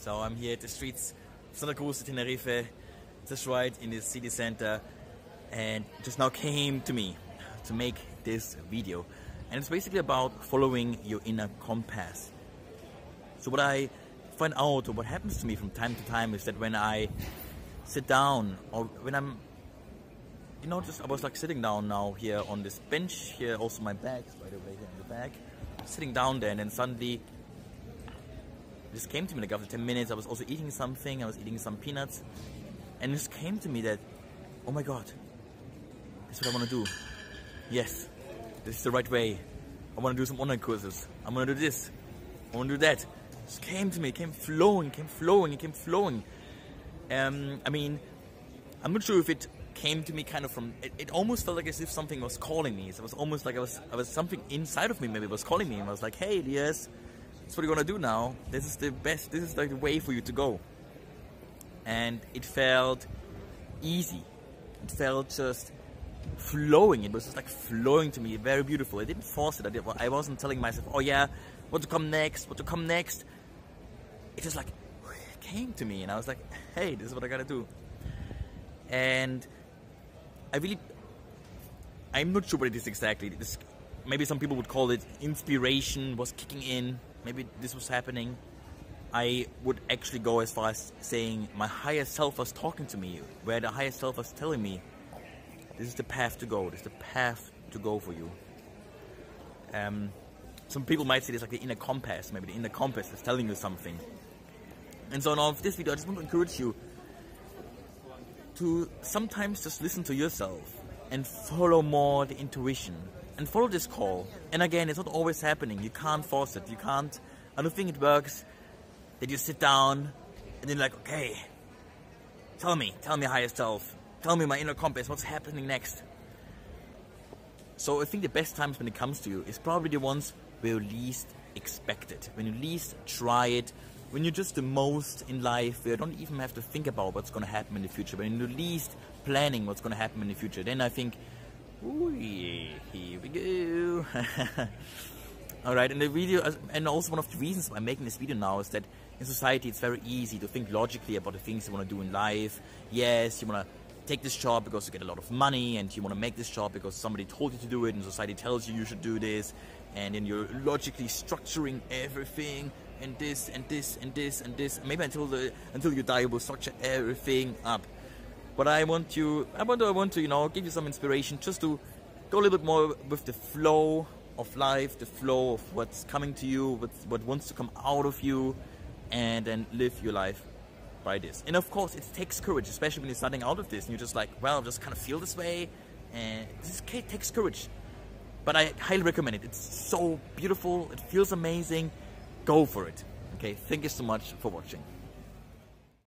So I'm here at the streets of Santa Cruz de Tenerife, just right in the city center, and just now came to me to make this video. And it's basically about following your inner compass. So what I find out, or what happens to me from time to time, is that when I sit down, or when I'm, you know, just I was like sitting down now here on this bench here, also my bag, by the way, here on the back, sitting down there, and then suddenly this came to me, like after 10 minutes, I was also eating something, I was eating some peanuts, and this came to me that, oh my God, this is what I want to do. Yes, this is the right way. I want to do some online courses. I'm going to do this. I want to do that. This came to me, it came flowing, came flowing, it came flowing. I mean, I'm not sure if it came to me kind of from, it almost felt like as if something was calling me. So it was almost like I was something inside of me maybe was calling me, and I was like, hey Elias, that's what you're gonna do now. This is the best, this is like the way for you to go. And it felt easy. It felt just flowing. It was just like flowing to me, very beautiful. I didn't force it. I wasn't telling myself, oh yeah, what to come next, what to come next. It just like came to me, and I was like, hey, this is what I gotta do. And I'm not sure what it is exactly. Maybe some people would call it inspiration was kicking in. Maybe this was happening. I would actually go as far as saying my higher self was talking to me, where the higher self was telling me, this is the path to go. This is the path to go for you. Some people might say it's like the inner compass. Maybe the inner compass is telling you something. And so now, with this video, I just want to encourage you to sometimes just listen to yourself and follow more the intuition and follow this call. And again, it's not always happening. You can't force it. You can't. I don't think it works that you sit down and then like, okay, tell me higher self, tell me my inner compass, what's happening next. So I think the best times when it comes to you is probably the ones where you least expect it, when you least try it, when you're just the most in life, where you don't even have to think about what's going to happen in the future, when you're least planning what's going to happen in the future. Then I think, ooh, here we go. Alright, and the video, and also one of the reasons why I'm making this video now is that in society it's very easy to think logically about the things you want to do in life. Yes, you want to take this job because you get a lot of money, and you want to make this job because somebody told you to do it, and society tells you you should do this, and then you're logically structuring everything. And this, and this, and this, and this. Maybe until you die, you will structure everything up. But I want to, you know, give you some inspiration just to go a little bit more with the flow of life, the flow of what's coming to you, what wants to come out of you, and then live your life by this. And of course, it takes courage, especially when you're starting out of this, and you're just like, well, I just kind of feel this way, and this takes courage. But I highly recommend it. It's so beautiful. It feels amazing. Go for it. Okay, thank you so much for watching.